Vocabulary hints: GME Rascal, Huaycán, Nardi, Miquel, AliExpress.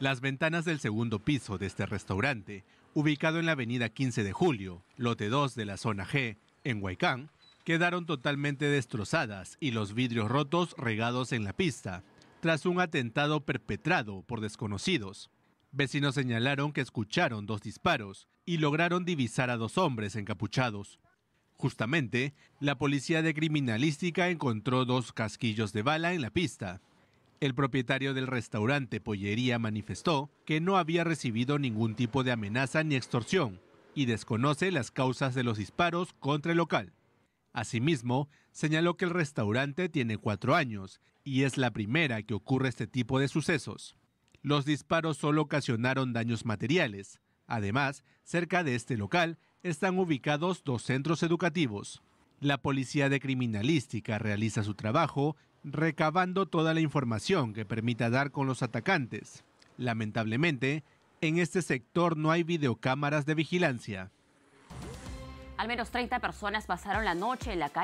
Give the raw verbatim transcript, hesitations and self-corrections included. Las ventanas del segundo piso de este restaurante, ubicado en la avenida quince de julio, lote dos de la zona G, en Huaycán, quedaron totalmente destrozadas y los vidrios rotos regados en la pista, tras un atentado perpetrado por desconocidos. Vecinos señalaron que escucharon dos disparos y lograron divisar a dos hombres encapuchados. Justamente, la policía de criminalística encontró dos casquillos de bala en la pista. El propietario del restaurante Pollería manifestó que no había recibido ningún tipo de amenaza ni extorsión y desconoce las causas de los disparos contra el local. Asimismo, señaló que el restaurante tiene cuatro años y es la primera que ocurre este tipo de sucesos. Los disparos solo ocasionaron daños materiales. Además, cerca de este local están ubicados dos centros educativos. La policía de criminalística realiza su trabajo recabando toda la información que permita dar con los atacantes. Lamentablemente, en este sector no hay videocámaras de vigilancia. Al menos treinta personas pasaron la noche en la calle.